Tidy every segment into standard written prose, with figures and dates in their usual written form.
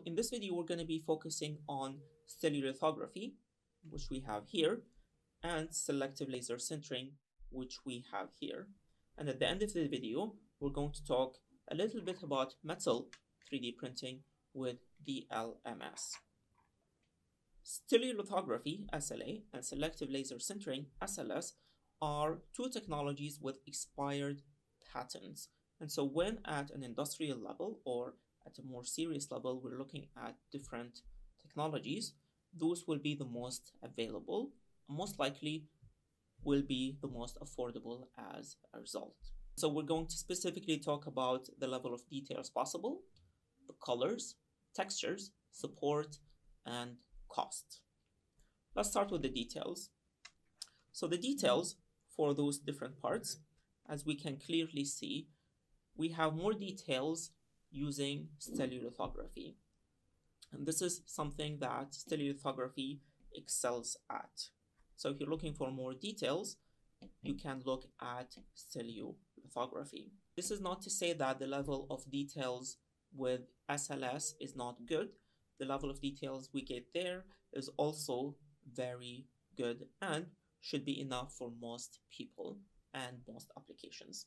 So in this video, we're going to be focusing on stereolithography, which we have here, and selective laser sintering, which we have here. And at the end of the video, we're going to talk a little bit about metal 3D printing with DLMS. Stereolithography, SLA, and selective laser sintering, SLS, are two technologies with expired patents. And so when at an industrial level or at a more serious level, we're looking at different technologies, those will be the most available, most likely will be the most affordable as a result. So we're going to specifically talk about the level of details possible, the colors, textures, support, and cost. Let's start with the details. So the details for those different parts, as we can clearly see, we have more details using stereolithography. And this is something that stereolithography excels at. So if you're looking for more details, you can look at stereolithography. This is not to say that the level of details with SLS is not good. The level of details we get there is also very good and should be enough for most people and most applications.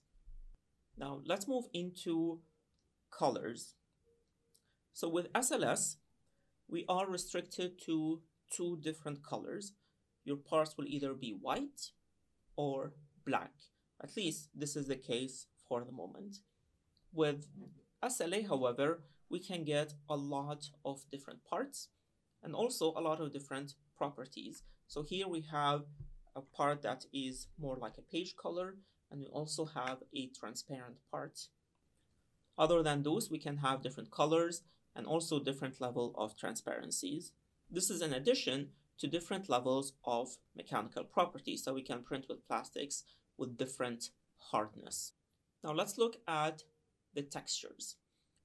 Now let's move into colors. So with SLS, we are restricted to two different colors. Your parts will either be white or black. At least this is the case for the moment. With SLA, however, we can get a lot of different parts and also a lot of different properties. So here we have a part that is more like a page color, and we also have a transparent part. Other than those, we can have different colors and also different level of transparencies. This is in addition to different levels of mechanical properties, so we can print with plastics with different hardness. Now let's look at the textures.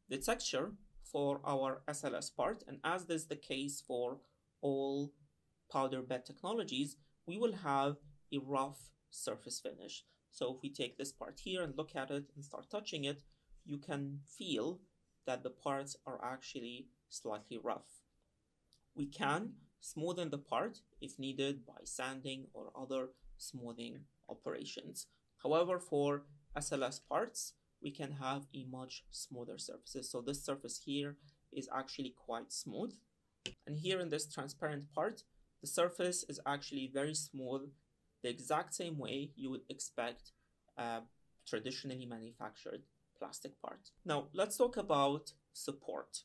The texture for our SLS part, and as is the case for all powder bed technologies, we will have a rough surface finish. So if we take this part here and look at it and start touching it, you can feel that the parts are actually slightly rough. We can smoothen the part if needed by sanding or other smoothing operations. However, for SLS parts, we can have a much smoother surface. So this surface here is actually quite smooth. And here in this transparent part, the surface is actually very smooth, the exact same way you would expect a traditionally manufactured plastic part. Now let's talk about support.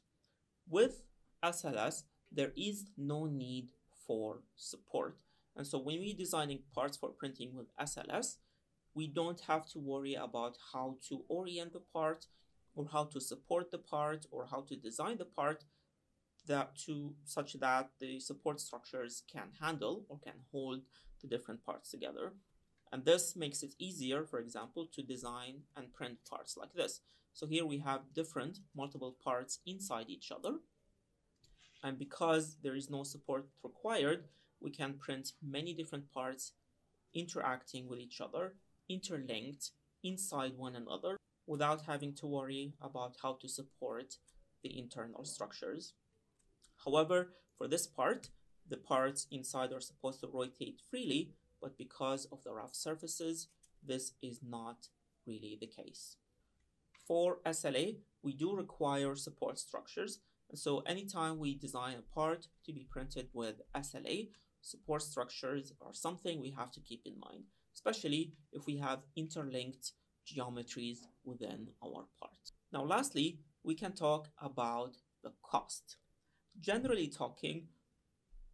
With SLS, there is no need for support. And so when we're designing parts for printing with SLS, we don't have to worry about how to orient the part or how to support the part or how to design the part such that the support structures can handle or can hold the different parts together. And this makes it easier, for example, to design and print parts like this. So here we have different multiple parts inside each other. And because there is no support required, we can print many different parts interacting with each other, interlinked inside one another, without having to worry about how to support the internal structures. However, for this part, the parts inside are supposed to rotate freely, but because of the rough surfaces, this is not really the case. For SLA, we do require support structures. And so anytime we design a part to be printed with SLA, support structures are something we have to keep in mind, especially if we have interlinked geometries within our part. Now, lastly, we can talk about the cost. Generally talking,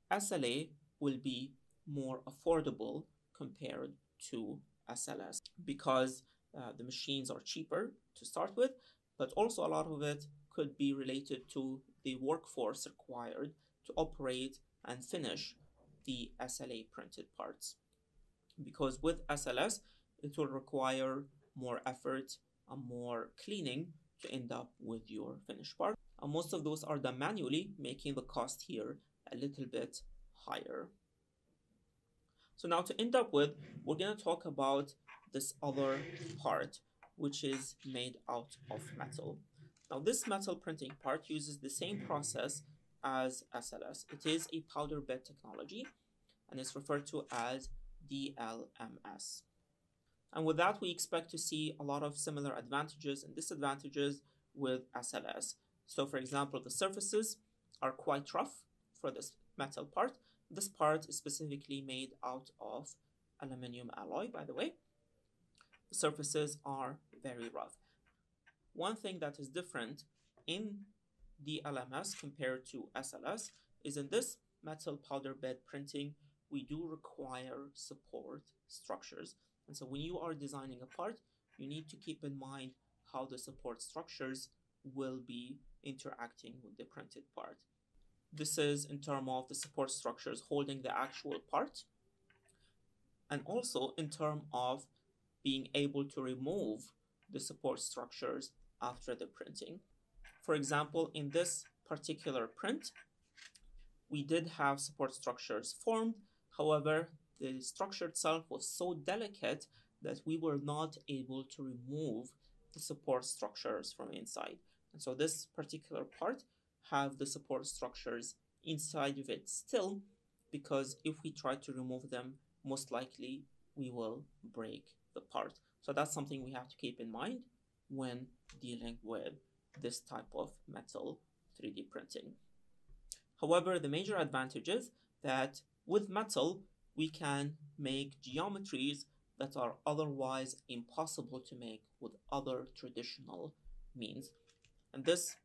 SLA will be more affordable compared to SLS because the machines are cheaper to start with, but also a lot of it could be related to the workforce required to operate and finish the SLA printed parts. Because with SLS, it will require more effort and more cleaning to end up with your finished part. And most of those are done manually, making the cost here a little bit higher. So now to end up with, we're going to talk about this other part, which is made out of metal. Now this metal printing part uses the same process as SLS. It is a powder bed technology and it's referred to as DLMS. And with that, we expect to see a lot of similar advantages and disadvantages with SLS. So for example, the surfaces are quite rough for this metal part. This part is specifically made out of aluminum alloy, by the way. The surfaces are very rough. One thing that is different in DLMS compared to SLS is in this metal powder bed printing, we do require support structures. And so when you are designing a part, you need to keep in mind how the support structures will be interacting with the printed part. This is in terms of the support structures holding the actual part, and also in terms of being able to remove the support structures after the printing. For example, in this particular print, we did have support structures formed. However, the structure itself was so delicate that we were not able to remove the support structures from inside. And so this particular part have the support structures inside of it still, because if we try to remove them, most likely we will break the part. So that's something we have to keep in mind when dealing with this type of metal 3D printing. However, the major advantage is that with metal, we can make geometries that are otherwise impossible to make with other traditional means. And this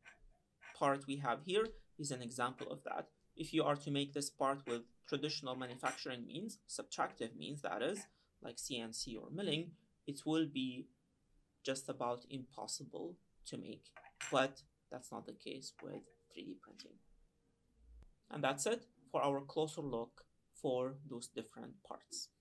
part we have here is an example of that. If you are to make this part with traditional manufacturing means, subtractive means that is, like CNC or milling, it will be just about impossible to make, but that's not the case with 3D printing. And that's it for our closer look for those different parts.